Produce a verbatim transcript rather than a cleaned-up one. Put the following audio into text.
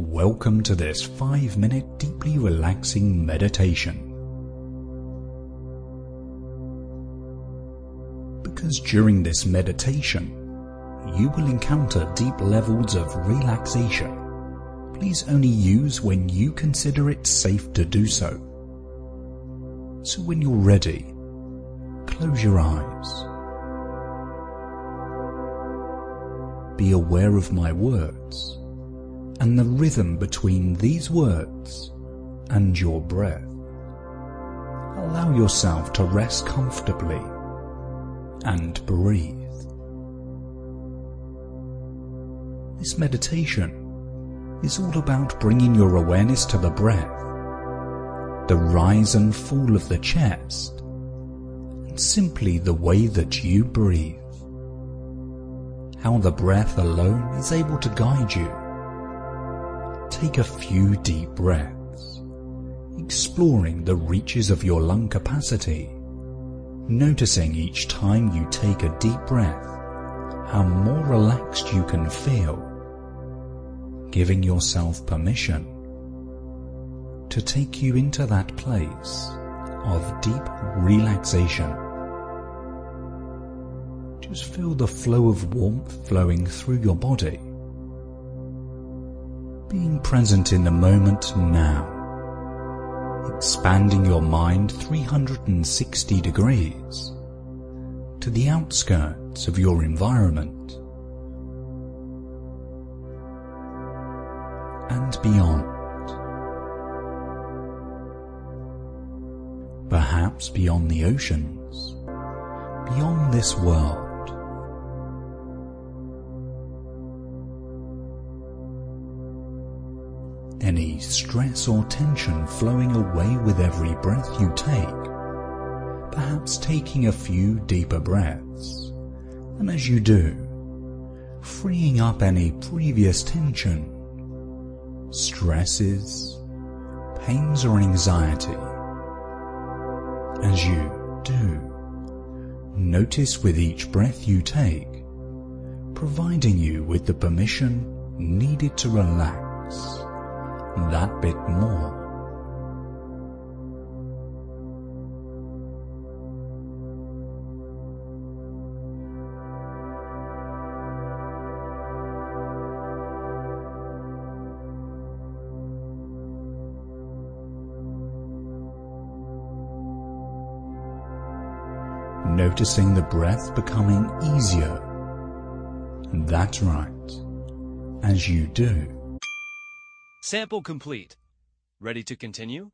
Welcome to this five minute deeply relaxing meditation. Because during this meditation, you will encounter deep levels of relaxation. Please only use when you consider it safe to do so. So when you're ready, close your eyes. Be aware of my words and the rhythm between these words and your breath. Allow yourself to rest comfortably and breathe. This meditation is all about bringing your awareness to the breath, the rise and fall of the chest, and simply the way that you breathe. How the breath alone is able to guide you. Take a few deep breaths, exploring the reaches of your lung capacity, noticing each time you take a deep breath how more relaxed you can feel, giving yourself permission to take you into that place of deep relaxation. Just feel the flow of warmth flowing through your body. Being present in the moment now, expanding your mind three hundred sixty degrees to the outskirts of your environment and beyond, perhaps beyond the oceans, beyond this world. Any stress or tension flowing away with every breath you take, perhaps taking a few deeper breaths, and as you do, freeing up any previous tension, stresses, pains or anxiety. As you do, notice with each breath you take, providing you with the permission needed to relax that bit more. Noticing the breath becoming easier. That's right. As you do. Sample complete. Ready to continue?